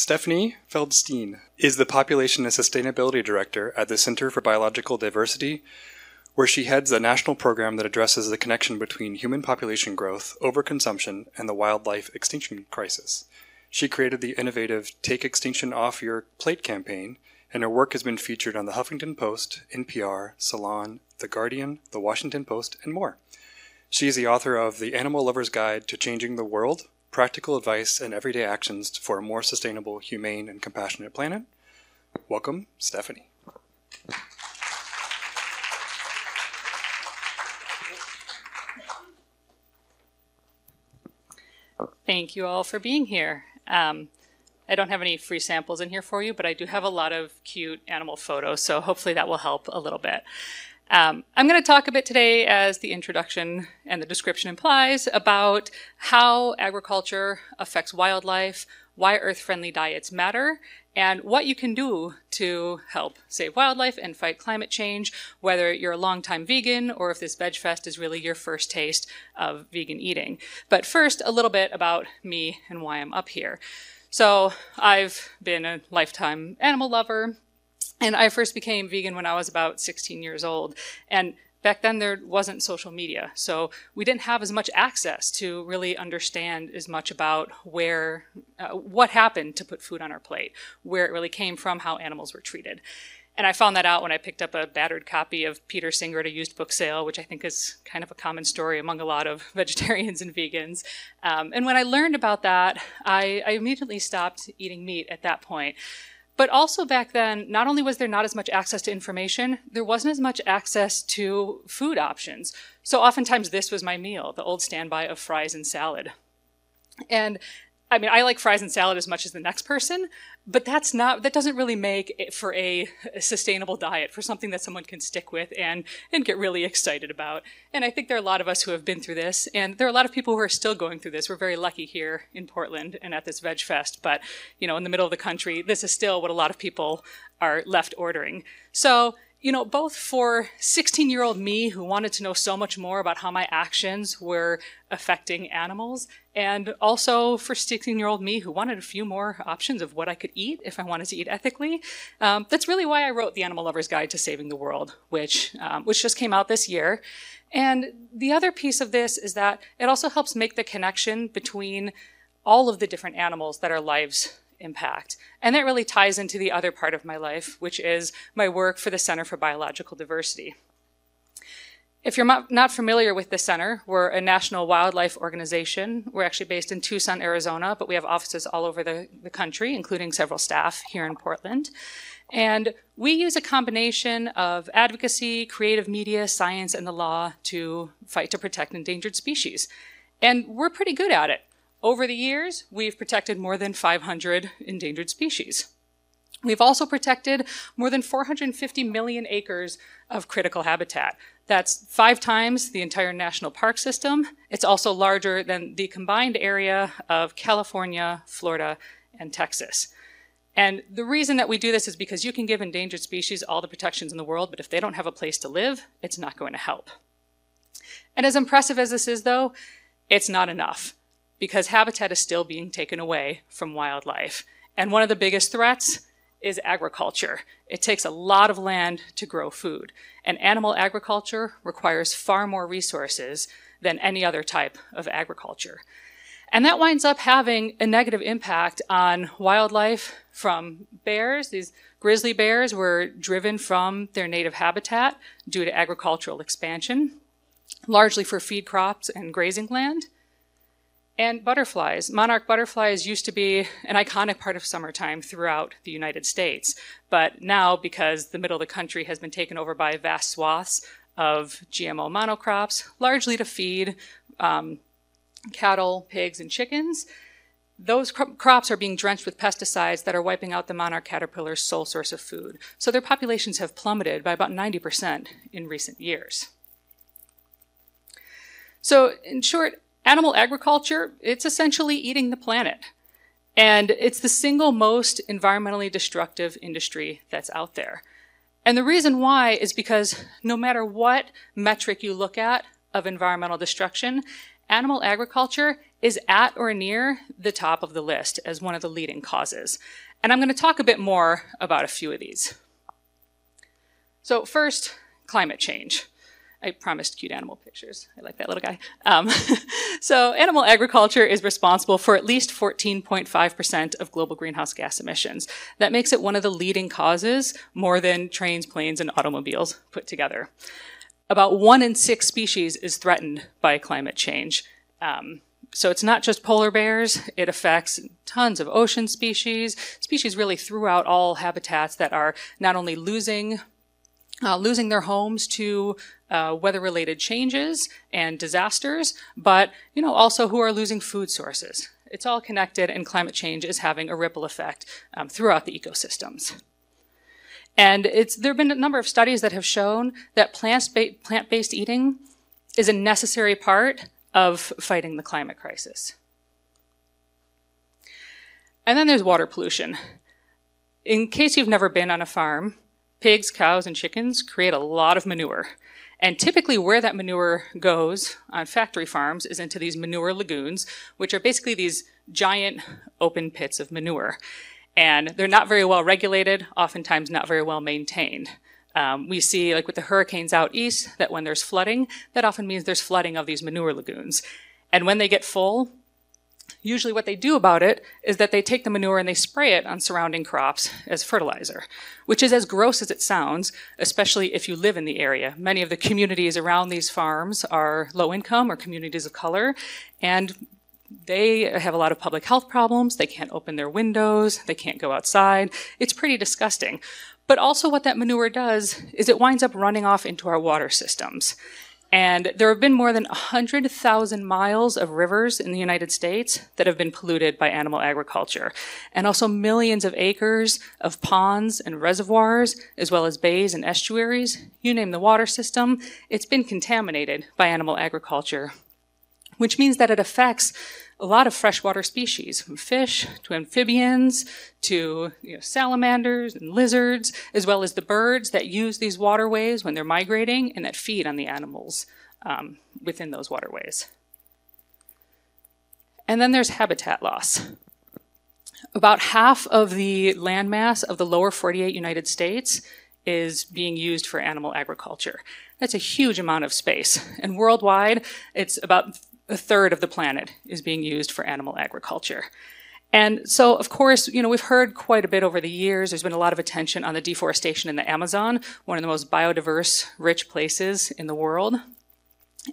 Stephanie Feldstein is the Population and Sustainability Director at the Center for Biological Diversity, where she heads a national program that addresses the connection between human population growth, overconsumption, and the wildlife extinction crisis. She created the innovative Take Extinction Off Your Plate campaign, and her work has been featured on the Huffington Post, NPR, Salon, The Guardian, The Washington Post, and more. She is the author of The Animal Lover's Guide to Changing the World, Practical Advice and Everyday Actions for a More Sustainable, Humane, and Compassionate Planet. Welcome, Stephanie. Thank you all for being here. I don't have any free samples in here for you, but I do have a lot of cute animal photos, so hopefully that will help a little bit. I'm going to talk a bit today, as the introduction and the description implies, about how agriculture affects wildlife, why earth-friendly diets matter, and what you can do to help save wildlife and fight climate change, whether you're a longtime vegan or if this Veg Fest is really your first taste of vegan eating. But first, a little bit about me and why I'm up here. So I've been a lifetime animal lover. And I first became vegan when I was about 16 years old. And back then there wasn't social media. So we didn't have as much access to really understand as much about where, what happened to put food on our plate, where it really came from, how animals were treated. And I found that out when I picked up a battered copy of Peter Singer at a used book sale, which I think is kind of a common story among a lot of vegetarians and vegans. And when I learned about that, I immediately stopped eating meat at that point. But also back then, not only was there not as much access to information, there wasn't as much access to food options. So oftentimes this was my meal, the old standby of fries and salad. And I mean, I like fries and salad as much as the next person, but that's not, that doesn't really make it for a sustainable diet, for something that someone can stick with and get really excited about. And I think there are a lot of us who have been through this, and there are a lot of people who are still going through this. We're very lucky here in Portland and at this Veg Fest, but you know, in the middle of the country, this is still what a lot of people are left ordering. So, you know, both for 16-year-old me, who wanted to know so much more about how my actions were affecting animals, and also for 16-year-old me, who wanted a few more options of what I could eat if I wanted to eat ethically, that's really why I wrote The Animal Lover's Guide to Saving the World, which just came out this year. And the other piece of this is that it also helps make the connection between all of the different animals that our lives impact. And that really ties into the other part of my life, which is my work for the Center for Biological Diversity. If you're not familiar with the center, we're a national wildlife organization. We're actually based in Tucson, Arizona, but we have offices all over the country, including several staff here in Portland. And we use a combination of advocacy, creative media, science, and the law to fight to protect endangered species. And we're pretty good at it. Over the years, we've protected more than 500 endangered species. We've also protected more than 450 million acres of critical habitat. That's 5 times the entire national park system. It's also larger than the combined area of California, Florida, and Texas. And the reason that we do this is because you can give endangered species all the protections in the world, but if they don't have a place to live, it's not going to help. And as impressive as this is, though, it's not enough, because habitat is still being taken away from wildlife. And one of the biggest threats is agriculture. It takes a lot of land to grow food, and animal agriculture requires far more resources than any other type of agriculture. And that winds up having a negative impact on wildlife from bears. These grizzly bears were driven from their native habitat due to agricultural expansion, largely for feed crops and grazing land. And butterflies. Monarch butterflies used to be an iconic part of summertime throughout the United States. But now, because the middle of the country has been taken over by vast swaths of GMO monocrops, largely to feed cattle, pigs, and chickens, those crops are being drenched with pesticides that are wiping out the monarch caterpillar's sole source of food. So their populations have plummeted by about 90% in recent years. So in short, animal agriculture, it's essentially eating the planet. And it's the single most environmentally destructive industry that's out there. And the reason why is because no matter what metric you look at of environmental destruction, animal agriculture is at or near the top of the list as one of the leading causes. And I'm going to talk a bit more about a few of these. So first, climate change. I promised cute animal pictures. I like that little guy. So animal agriculture is responsible for at least 14.5% of global greenhouse gas emissions. That makes it one of the leading causes, more than trains, planes, and automobiles put together. About 1 in 6 species is threatened by climate change. So it's not just polar bears. It affects tons of ocean species, species really throughout all habitats that are not only losing their homes to weather-related changes and disasters, but also who are losing food sources. It's all connected, and climate change is having a ripple effect throughout the ecosystems. And there have been a number of studies that have shown that plant-based eating is a necessary part of fighting the climate crisis. And then there's water pollution. In case you've never been on a farm, pigs, cows, and chickens create a lot of manure. And typically where that manure goes on factory farms is into these manure lagoons, which are basically these giant open pits of manure. And they're not very well regulated, oftentimes not very well maintained. We see, like with the hurricanes out east, that when there's flooding, that often means there's flooding of these manure lagoons. And when they get full, usually what they do about it is that they take the manure and they spray it on surrounding crops as fertilizer, which is as gross as it sounds, especially if you live in the area. Many of the communities around these farms are low income or communities of color, and they have a lot of public health problems. They can't open their windows. They can't go outside. It's pretty disgusting. But also what that manure does is it winds up running off into our water systems. And there have been more than 100,000 miles of rivers in the United States that have been polluted by animal agriculture, and also millions of acres of ponds and reservoirs, as well as bays and estuaries. You name the water system, it's been contaminated by animal agriculture, which means that it affects a lot of freshwater species, from fish to amphibians to salamanders and lizards, as well as the birds that use these waterways when they're migrating and that feed on the animals within those waterways. And then there's habitat loss. About half of the landmass of the lower 48 United States is being used for animal agriculture. That's a huge amount of space. And worldwide, it's about a third of the planet is being used for animal agriculture. And so, of course, we've heard quite a bit over the years. There's been a lot of attention on the deforestation in the Amazon, one of the most biodiverse, rich places in the world.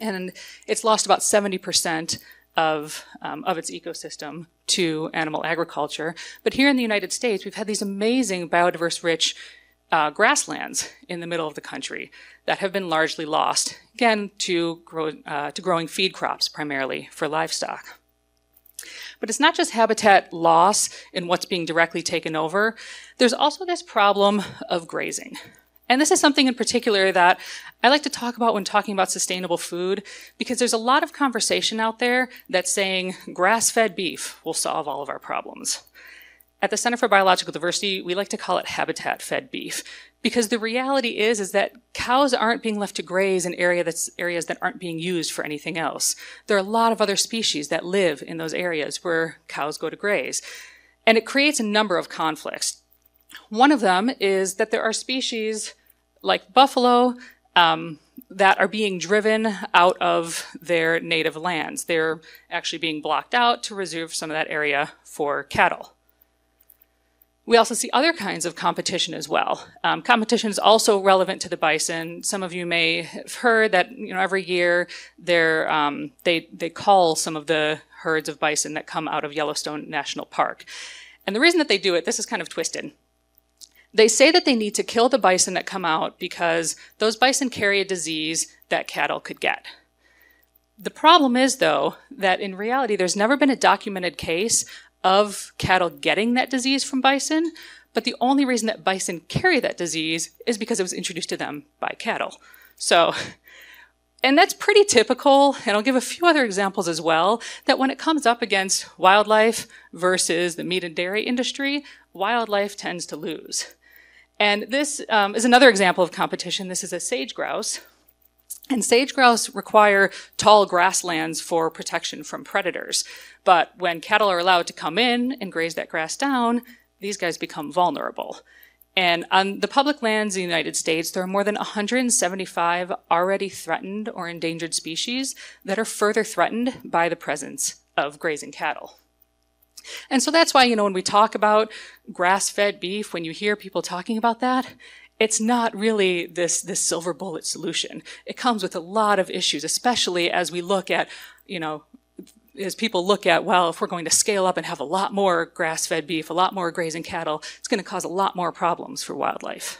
And it's lost about 70% of its ecosystem to animal agriculture. But here in the United States, we've had these amazing biodiverse, rich grasslands in the middle of the country that have been largely lost, again, to growing feed crops primarily for livestock. But it's not just habitat loss in what's being directly taken over. There's also this problem of grazing. And this is something in particular that I like to talk about when talking about sustainable food, because there's a lot of conversation out there that's saying grass-fed beef will solve all of our problems. At the Center for Biological Diversity, we like to call it habitat-fed beef, because the reality is that cows aren't being left to graze in areas that aren't being used for anything else. There are a lot of other species that live in those areas where cows go to graze, and it creates a number of conflicts. One of them is that there are species like buffalo that are being driven out of their native lands. They're actually being blocked out to reserve some of that area for cattle. We also see other kinds of competition as well. Competition is also relevant to the bison. Some of you may have heard that every year they cull some of the herds of bison that come out of Yellowstone National Park. And the reason that they do it, this is kind of twisted. They say that they need to kill the bison that come out because those bison carry a disease that cattle could get. The problem is, though, that in reality, there's never been a documented case of cattle getting that disease from bison, but the only reason that bison carry that disease is because it was introduced to them by cattle. So, and that's pretty typical, and I'll give a few other examples as well, that when it comes up against wildlife versus the meat and dairy industry, wildlife tends to lose. And this is another example of competition. This is a sage grouse. And sage grouse require tall grasslands for protection from predators. But when cattle are allowed to come in and graze that grass down, these guys become vulnerable. And on the public lands in the United States, there are more than 175 already threatened or endangered species that are further threatened by the presence of grazing cattle. And so that's why, you know, when we talk about grass-fed beef, when you hear people talking about that, it's not really this silver bullet solution. It comes with a lot of issues, especially as we look at, you know, as people look at, well, if we're going to scale up and have a lot more grass-fed beef, a lot more grazing cattle, it's going to cause a lot more problems for wildlife.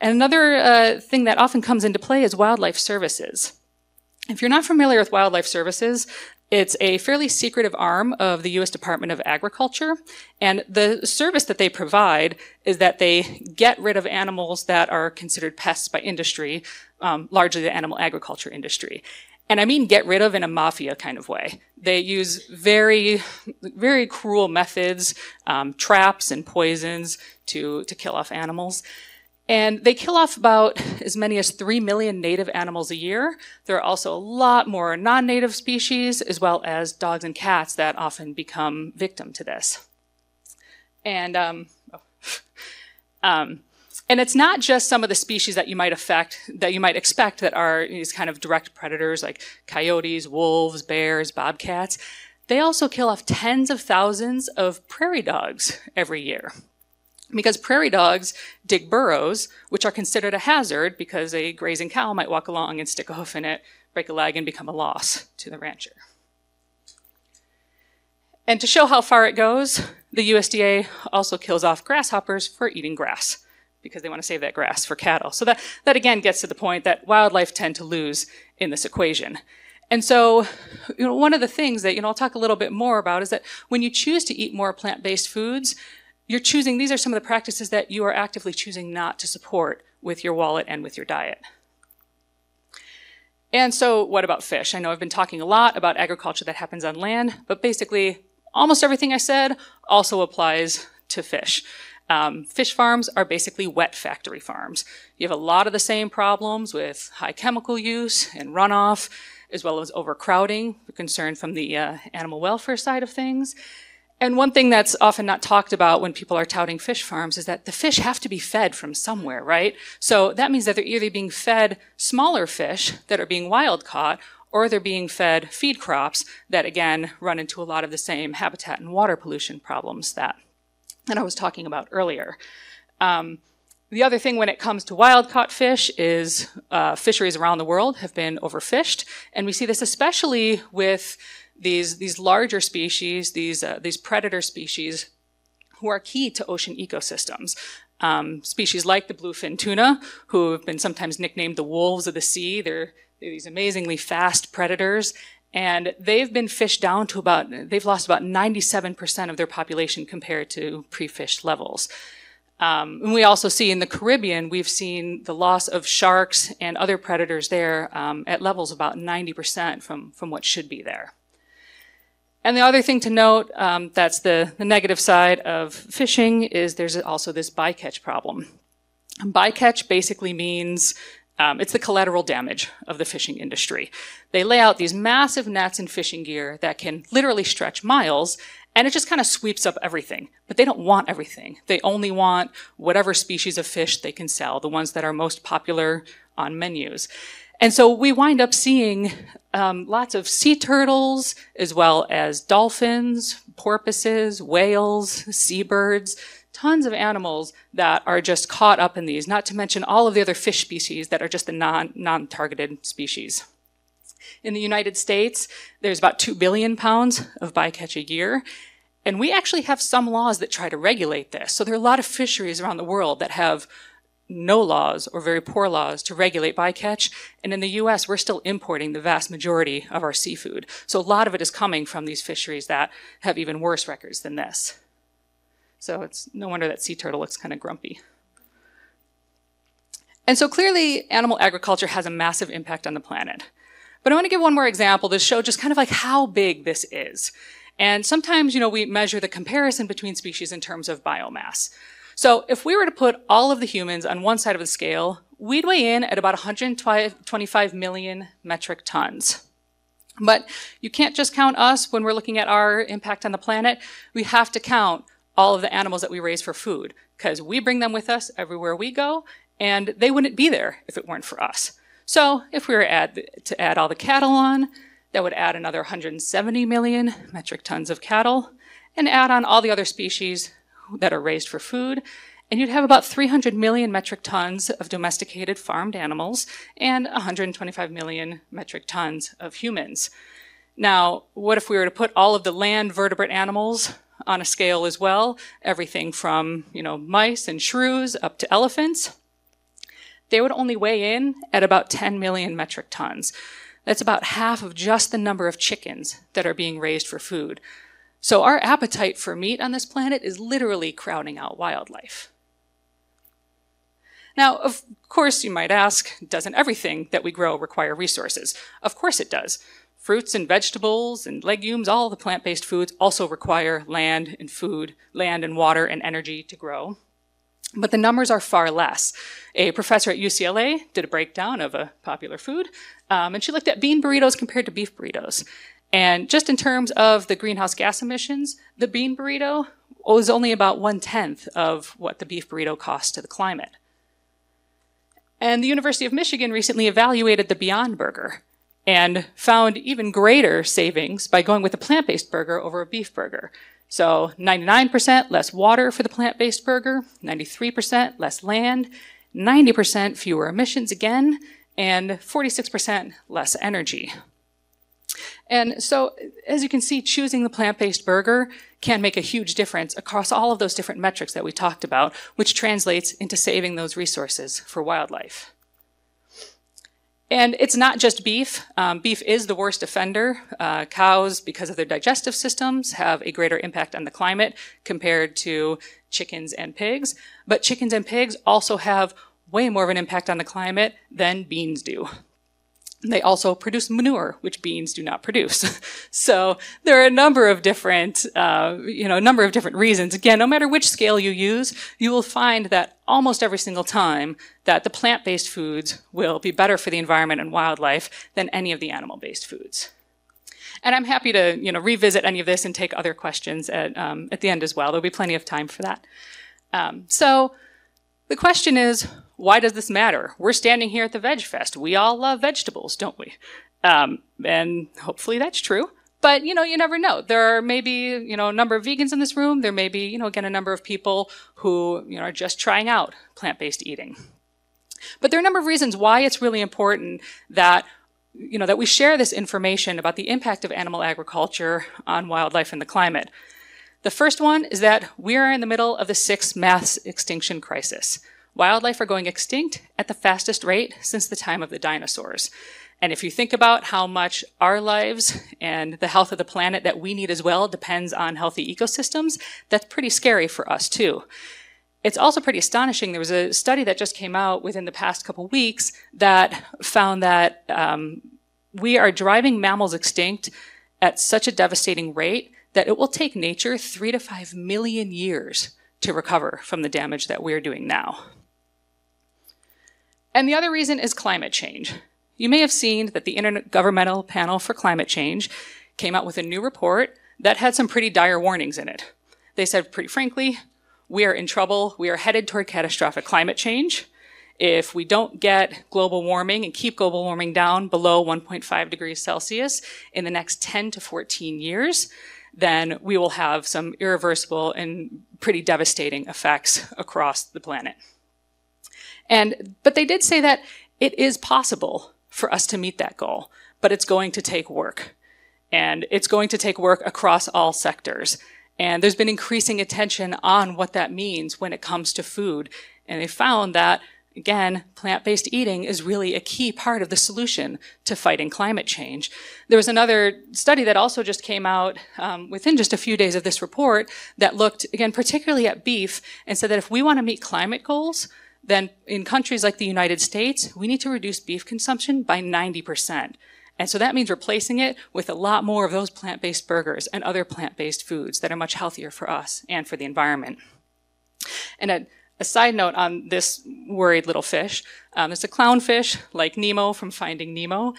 And another thing that often comes into play is wildlife services. If you're not familiar with wildlife services, it's a fairly secretive arm of the U.S. Department of Agriculture, and the service that they provide is that they get rid of animals that are considered pests by industry, largely the animal agriculture industry. And I mean get rid of in a mafia kind of way. They use very, very cruel methods, traps and poisons to kill off animals. And they kill off about as many as 3 million native animals a year. There are also a lot more non-native species, as well as dogs and cats that often become victim to this. And, and it's not just some of the species that you might expect that are these kind of direct predators like coyotes, wolves, bears, bobcats. They also kill off tens of thousands of prairie dogs every year, because prairie dogs dig burrows, which are considered a hazard because a grazing cow might walk along and stick a hoof in it, break a leg, and become a loss to the rancher. And to show how far it goes, the USDA also kills off grasshoppers for eating grass because they want to save that grass for cattle. So that again gets to the point that wildlife tend to lose in this equation. And so, you know, one of the things that, you know, I'll talk a little bit more about is that when you choose to eat more plant-based foods, you're choosing, these are some of the practices that you are actively choosing not to support with your wallet and with your diet. And so what about fish? I know I've been talking a lot about agriculture that happens on land, but basically almost everything I said also applies to fish. Fish farms are basically wet factory farms. You have a lot of the same problems with high chemical use and runoff, as well as overcrowding, the concern from the animal welfare side of things. And one thing that's often not talked about when people are touting fish farms is that the fish have to be fed from somewhere, right? So that means that they're either being fed smaller fish that are being wild caught, or they're being fed feed crops that, again, run into a lot of the same habitat and water pollution problems that I was talking about earlier. The other thing when it comes to wild-caught fish is fisheries around the world have been overfished, and we see this especially with these larger species, these predator species who are key to ocean ecosystems. Species like the bluefin tuna, who have been sometimes nicknamed the wolves of the sea. They're these amazingly fast predators, and they've been fished down to they've lost about 97% of their population compared to pre-fish levels. And we also see in the Caribbean, we've seen the loss of sharks and other predators there at levels about 90% from what should be there. And the other thing to note, that's the negative side of fishing, is there's also this bycatch problem. Bycatch basically means it's the collateral damage of the fishing industry. They lay out these massive nets and fishing gear that can literally stretch miles, and it just kind of sweeps up everything. But they don't want everything. They only want whatever species of fish they can sell, the ones that are most popular on menus. And so we wind up seeing lots of sea turtles, as well as dolphins, porpoises, whales, seabirds, tons of animals that are just caught up in these, not to mention all of the other fish species that are just the non-targeted species. In the United States, there's about 2 billion pounds of bycatch a year, and we actually have some laws that try to regulate this. So there are a lot of fisheries around the world that have no laws or very poor laws to regulate bycatch, and in the US, we're still importing the vast majority of our seafood. So a lot of it is coming from these fisheries that have even worse records than this. So it's no wonder that sea turtle looks kind of grumpy. And so clearly, animal agriculture has a massive impact on the planet. But I want to give one more example to show just kind of like how big this is. And sometimes, you know, we measure the comparison between species in terms of biomass. So if we were to put all of the humans on one side of the scale we'd weigh in at about 125 million metric tons. But you can't just count us when we're looking at our impact on the planet. We have to count all of the animals that we raise for food, because we bring them with us everywhere we go, and they wouldn't be there if it weren't for us. So if we were to add all the cattle on, that would add another 170 million metric tons of cattle, and add on all the other species that are raised for food, and you'd have about 300 million metric tons of domesticated farmed animals and 125 million metric tons of humans. Now, what if we were to put all of the land vertebrate animals on a scale as well, everything from, mice and shrews up to elephants? They would only weigh in at about 10 million metric tons. That's about half of just the number of chickens that are being raised for food. So our appetite for meat on this planet is literally crowding out wildlife. Now, of course, you might ask, doesn't everything that we grow require resources? Of course it does. Fruits and vegetables and legumes, all the plant-based foods also require land and water and energy to grow. But the numbers are far less. A professor at UCLA did a breakdown of a popular food, and she looked at bean burritos compared to beef burritos. And just in terms of the greenhouse gas emissions, the bean burrito was only about 1/10 of what the beef burrito costs to the climate. And the University of Michigan recently evaluated the Beyond Burger and found even greater savings by going with a plant-based burger over a beef burger. So 99% less water for the plant-based burger, 93% less land, 90% fewer emissions again, and 46% less energy. And so, as you can see, choosing the plant-based burger can make a huge difference across all of those different metrics that we talked about, which translates into saving those resources for wildlife. And it's not just beef. Beef is the worst offender. Cows, because of their digestive systems, have a greater impact on the climate compared to chickens and pigs. But chickens and pigs also have way more of an impact on the climate than beans do. They also produce manure, which beans do not produce. So there are a number of different, reasons. Again, no matter which scale you use, you will find that almost every single time that the plant-based foods will be better for the environment and wildlife than any of the animal-based foods. And I'm happy to, revisit any of this and take other questions at the end as well. There'll be plenty of time for that. So the question is, why does this matter? We're standing here at the Veg Fest. We all love vegetables, don't we? And hopefully that's true. But, you never know. There are maybe, a number of vegans in this room. There may be, again, a number of people who, are just trying out plant-based eating. But there are a number of reasons why it's really important that, that we share this information about the impact of animal agriculture on wildlife and the climate. The first one is that we are in the middle of the sixth mass extinction crisis. Wildlife are going extinct at the fastest rate since the time of the dinosaurs. And if you think about how much our lives and the health of the planet that we need as well depends on healthy ecosystems, that's pretty scary for us too. It's also pretty astonishing. There was a study that just came out within the past couple weeks that found that we are driving mammals extinct at such a devastating rate that it will take nature 3 to 5 million years to recover from the damage that we're doing now. And the other reason is climate change. You may have seen that the Intergovernmental Panel for Climate Change came out with a new report that had some pretty dire warnings in it. They said, pretty frankly, we are in trouble. We are headed toward catastrophic climate change. If we don't get global warming and keep global warming down below 1.5 degrees Celsius in the next 10 to 14 years, then we will have some irreversible and pretty devastating effects across the planet. But they did say that it is possible for us to meet that goal, but it's going to take work. And it's going to take work across all sectors. And there's been increasing attention on what that means when it comes to food. And they found that, again, plant-based eating is really a key part of the solution to fighting climate change. There was another study that also just came out within just a few days of this report that looked, again, particularly at beef and said that if we want to meet climate goals, then in countries like the United States, we need to reduce beef consumption by 90%. And so that means replacing it with a lot more of those plant-based burgers and other plant-based foods that are much healthier for us and for the environment. And A side note on this worried little fish, it's a clownfish like Nemo from Finding Nemo,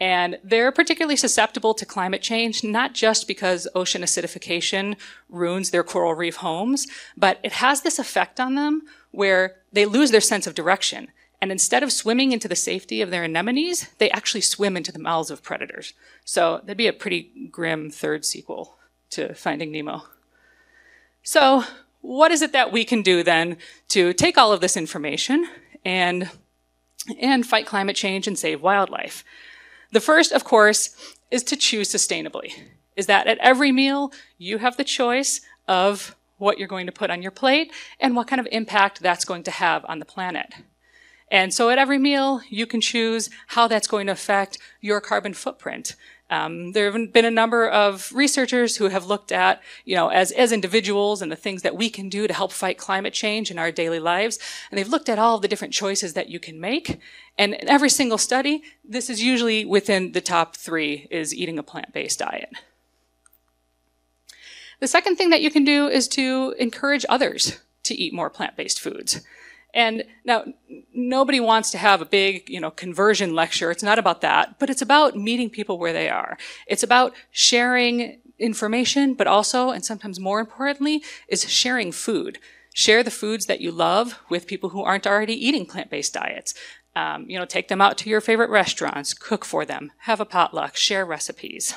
and they're particularly susceptible to climate change, not just because ocean acidification ruins their coral reef homes, but it has this effect on them where they lose their sense of direction. And instead of swimming into the safety of their anemones, they actually swim into the mouths of predators. So that'd be a pretty grim third sequel to Finding Nemo. So what is it that we can do then to take all of this information and fight climate change and save wildlife? The first, of course, is to choose sustainably. Is that at every meal, you have the choice of what you're going to put on your plate and what kind of impact that's going to have on the planet. And so at every meal, you can choose how that's going to affect your carbon footprint. There have been a number of researchers who have looked at, you know, as individuals and the things that we can do to help fight climate change in our daily lives. And they've looked at all of the different choices that you can make. And in every single study, this is usually within the top three is eating a plant-based diet. The second thing that you can do is to encourage others to eat more plant-based foods. And now, nobody wants to have a big, you know, conversion lecture. It's not about that, but it's about meeting people where they are. It's about sharing information, but also, and sometimes more importantly, is sharing food. Share the foods that you love with people who aren't already eating plant-based diets. You know, take them out to your favorite restaurants, cook for them, have a potluck, share recipes.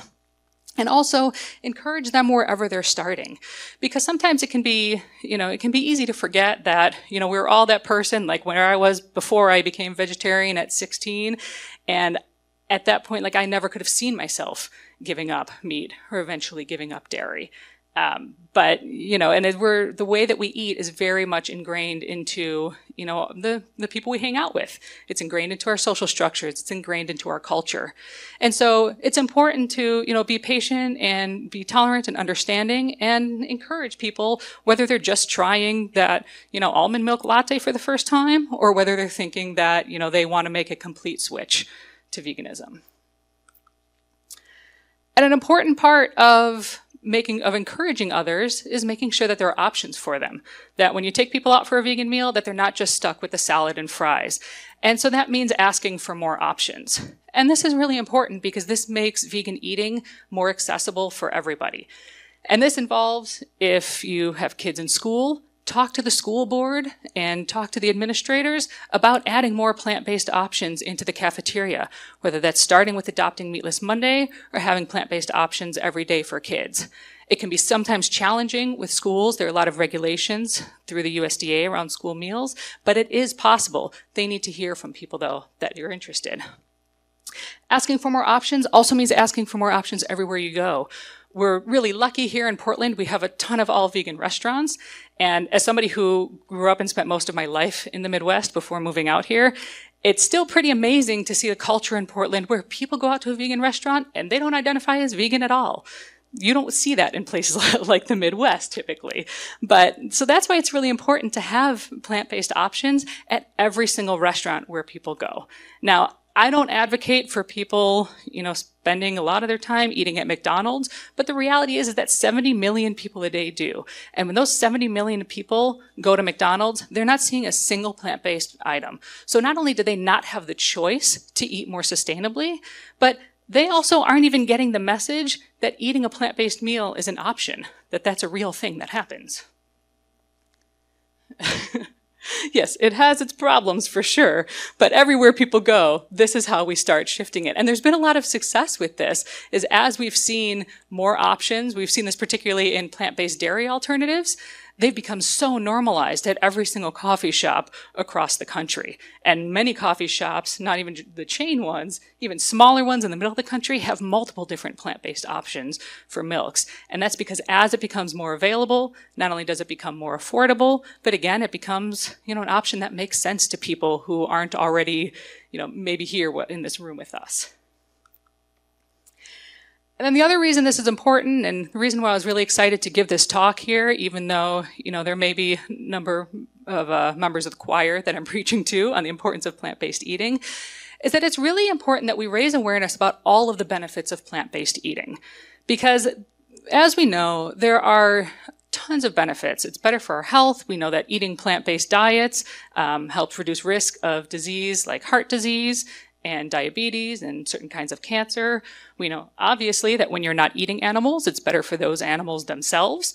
And also encourage them wherever they're starting. Because sometimes it can be, you know, it can be easy to forget that, you know, we're all that person, like where I was before I became vegetarian at 16. And at that point, like I never could have seen myself giving up meat or eventually giving up dairy. But, you know, and the way that we eat is very much ingrained into, you know, the people we hang out with. It's ingrained into our social structures. It's ingrained into our culture. And so it's important to, you know, be patient and be tolerant and understanding and encourage people, whether they're just trying that, you know, almond milk latte for the first time, or whether they're thinking that, you know, they want to make a complete switch to veganism. And an important part of encouraging others is making sure that there are options for them. That when you take people out for a vegan meal, that they're not just stuck with the salad and fries. And so that means asking for more options. And this is really important because this makes vegan eating more accessible for everybody. And this involves, if you have kids in school, talk to the school board and talk to the administrators about adding more plant-based options into the cafeteria, whether that's starting with adopting Meatless Monday or having plant-based options every day for kids. It can be sometimes challenging with schools. There are a lot of regulations through the USDA around school meals, but it is possible. They need to hear from people, though, that you're interested. Asking for more options also means asking for more options everywhere you go. We're really lucky here in Portland. We have a ton of all-vegan restaurants. And as somebody who grew up and spent most of my life in the Midwest before moving out here, it's still pretty amazing to see the culture in Portland where people go out to a vegan restaurant and they don't identify as vegan at all. You don't see that in places like the Midwest, typically. But so that's why it's really important to have plant-based options at every single restaurant where people go. Now, I don't advocate for people, you know, spending a lot of their time eating at McDonald's, but the reality is that 70 million people a day do. And when those 70 million people go to McDonald's, they're not seeing a single plant-based item. So not only do they not have the choice to eat more sustainably, but they also aren't even getting the message that eating a plant-based meal is an option, that that's a real thing that happens. Yes, it has its problems for sure, but everywhere people go, this is how we start shifting it. And there's been a lot of success with this, is as we've seen more options, we've seen this particularly in plant-based dairy alternatives, they've become so normalized at every single coffee shop across the country. And many coffee shops, not even the chain ones, even smaller ones in the middle of the country, have multiple different plant-based options for milks. And that's because as it becomes more available, not only does it become more affordable, but again, it becomes, you know, an option that makes sense to people who aren't already, you know, maybe here in this room with us. And then the other reason this is important, and the reason why I was really excited to give this talk here, even though, you know, there may be a number of members of the choir that I'm preaching to on the importance of plant-based eating, is that it's really important that we raise awareness about all of the benefits of plant-based eating. Because, as we know, there are tons of benefits. It's better for our health. We know that eating plant-based diets helps reduce risk of disease like heart disease and diabetes and certain kinds of cancer. We know obviously that when you're not eating animals, it's better for those animals themselves.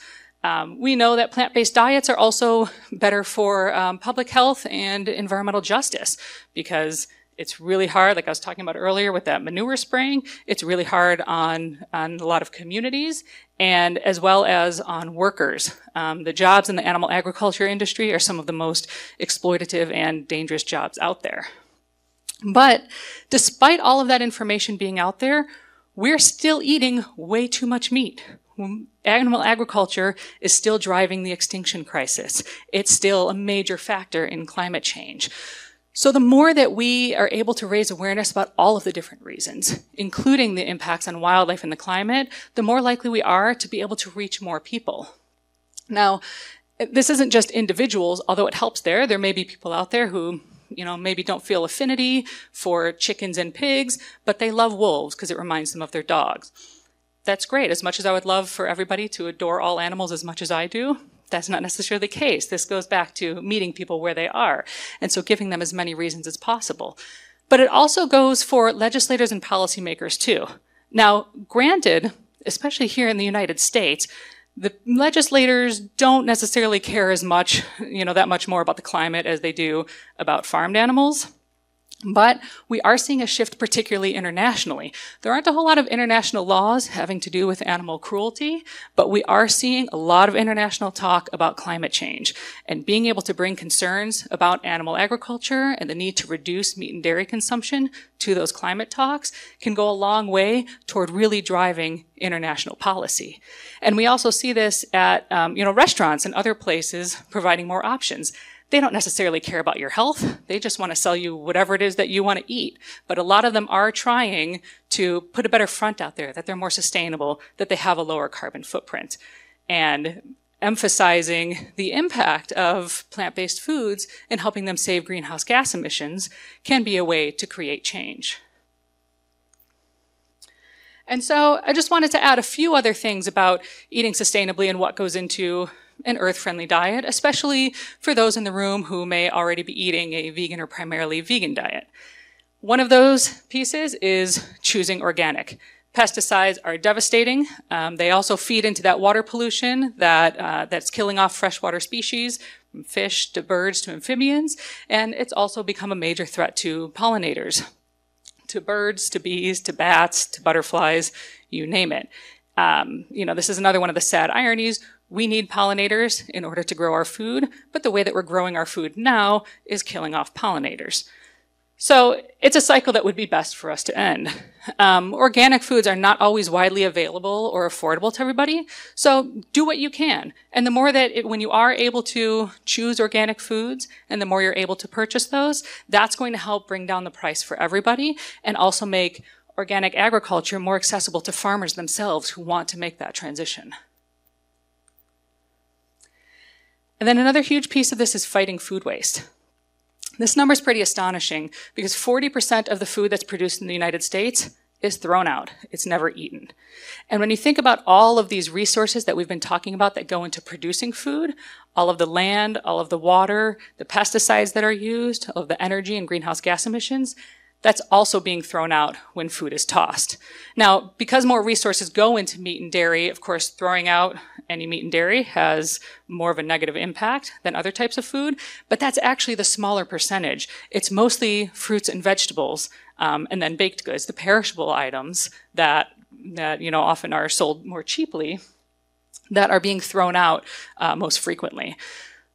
We know that plant-based diets are also better for public health and environmental justice, because it's really hard, like I was talking about earlier with that manure spraying, it's really hard on a lot of communities and as well as on workers. The jobs in the animal agriculture industry are some of the most exploitative and dangerous jobs out there. But despite all of that information being out there, we're still eating way too much meat. Animal agriculture is still driving the extinction crisis. It's still a major factor in climate change. So the more that we are able to raise awareness about all of the different reasons, including the impacts on wildlife and the climate, the more likely we are to be able to reach more people. Now, this isn't just individuals, although it helps there. There may be people out there who, you know, maybe don't feel affinity for chickens and pigs, but they love wolves because it reminds them of their dogs. That's great. As much as I would love for everybody to adore all animals as much as I do, that's not necessarily the case. This goes back to meeting people where they are, and so giving them as many reasons as possible. But it also goes for legislators and policymakers too. Now, granted, especially here in the United States, the legislators don't necessarily care as much, you know, that much more about the climate as they do about farmed animals. But we are seeing a shift, particularly internationally. There aren't a whole lot of international laws having to do with animal cruelty, but we are seeing a lot of international talk about climate change and being able to bring concerns about animal agriculture and the need to reduce meat and dairy consumption to those climate talks can go a long way toward really driving international policy. And we also see this at restaurants and other places providing more options. They don't necessarily care about your health. They just want to sell you whatever it is that you want to eat. But a lot of them are trying to put a better front out there, that they're more sustainable, that they have a lower carbon footprint. And emphasizing the impact of plant-based foods and helping them save greenhouse gas emissions can be a way to create change. And so I just wanted to add a few other things about eating sustainably and what goes into an earth-friendly diet, especially for those in the room who may already be eating a vegan or primarily vegan diet. One of those pieces is choosing organic. Pesticides are devastating. They also feed into that water pollution that's killing off freshwater species, from fish to birds to amphibians, and it's also become a major threat to pollinators, to birds, to bees, to bats, to butterflies, you name it. This is another one of the sad ironies. We need pollinators in order to grow our food, but the way that we're growing our food now is killing off pollinators. So it's a cycle that would be best for us to end. Organic foods are not always widely available or affordable to everybody, so do what you can. And the more that when you are able to choose organic foods and the more you're able to purchase those, that's going to help bring down the price for everybody and also make organic agriculture more accessible to farmers themselves who want to make that transition. And then another huge piece of this is fighting food waste. This number is pretty astonishing because 40% of the food that's produced in the United States is thrown out. It's never eaten. And when you think about all of these resources that we've been talking about that go into producing food, all of the land, all of the water, the pesticides that are used, all of the energy and greenhouse gas emissions, that's also being thrown out when food is tossed. Now, because more resources go into meat and dairy, of course, throwing out any meat and dairy has more of a negative impact than other types of food, but that's actually the smaller percentage. It's mostly fruits and vegetables, and then baked goods, the perishable items that often are sold more cheaply, that are being thrown out most frequently.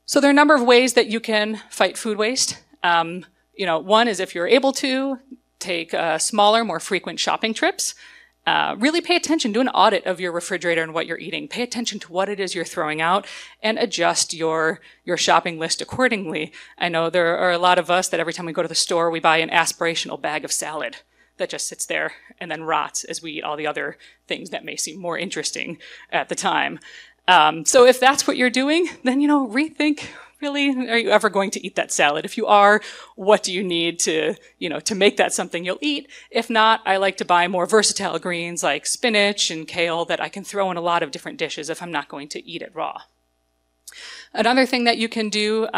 So there are a number of ways that you can fight food waste. One is, if you're able to, take smaller, more frequent shopping trips. Really pay attention, do an audit of your refrigerator and what you're eating. Pay attention to what it is you're throwing out and adjust your shopping list accordingly. I know there are a lot of us that every time we go to the store, we buy an aspirational bag of salad that just sits there and then rots as we eat all the other things that may seem more interesting at the time. So if that's what you're doing, then, rethink. Really, are you ever going to eat that salad? If you are, what do you need to make that something you'll eat? If not, I like to buy more versatile greens like spinach and kale that I can throw in a lot of different dishes if I'm not going to eat it raw. Another thing that you can do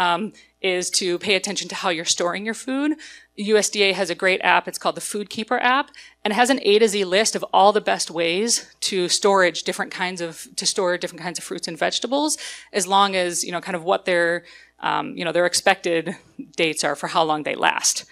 is to pay attention to how you're storing your food. USDA has a great app. It's called the FoodKeeper app, and it has an A to Z list of all the best ways to store different kinds of fruits and vegetables, as long as you know kind of what their expected dates are for how long they last.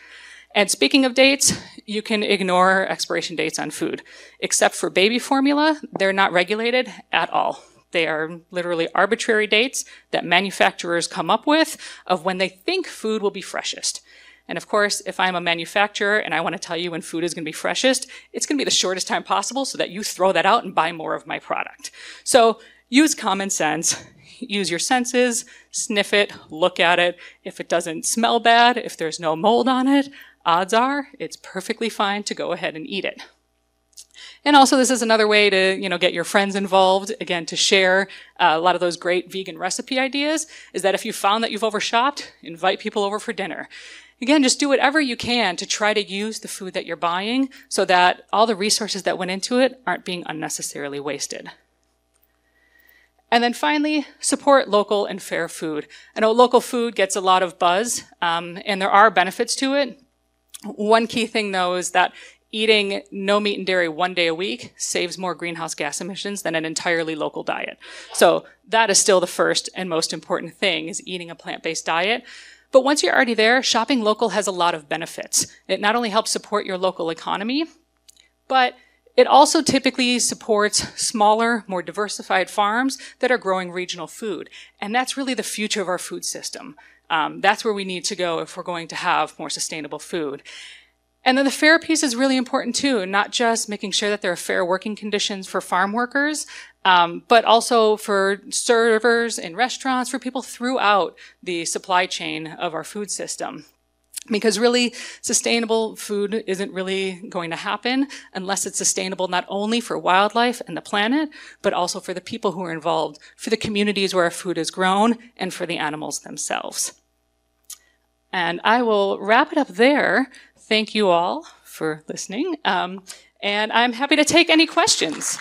And speaking of dates, you can ignore expiration dates on food. Except for baby formula, they're not regulated at all. They are literally arbitrary dates that manufacturers come up with of when they think food will be freshest. And of course, if I'm a manufacturer and I want to tell you when food is going to be freshest, it's going to be the shortest time possible so that you throw that out and buy more of my product. So use common sense. Use your senses, sniff it, look at it. If it doesn't smell bad, if there's no mold on it, odds are it's perfectly fine to go ahead and eat it. And also, this is another way to, get your friends involved, again, to share a lot of those great vegan recipe ideas, is that if you found that you've overshopped, invite people over for dinner. Again, just do whatever you can to try to use the food that you're buying so that all the resources that went into it aren't being unnecessarily wasted. And then finally, support local and fair food. I know local food gets a lot of buzz, and there are benefits to it. One key thing, though, is that eating no meat and dairy one day a week saves more greenhouse gas emissions than an entirely local diet. So that is still the first and most important thing, is eating a plant-based diet. But once you're already there, shopping local has a lot of benefits. It not only helps support your local economy, but it also typically supports smaller, more diversified farms that are growing regional food. And that's really the future of our food system. That's where we need to go if we're going to have more sustainable food. And then the fair piece is really important too, not just making sure that there are fair working conditions for farm workers, but also for servers in restaurants, for people throughout the supply chain of our food system. Because really, sustainable food isn't really going to happen unless it's sustainable not only for wildlife and the planet, but also for the people who are involved, for the communities where our food is grown, and for the animals themselves. And I will wrap it up there. Thank you all for listening, and I'm happy to take any questions.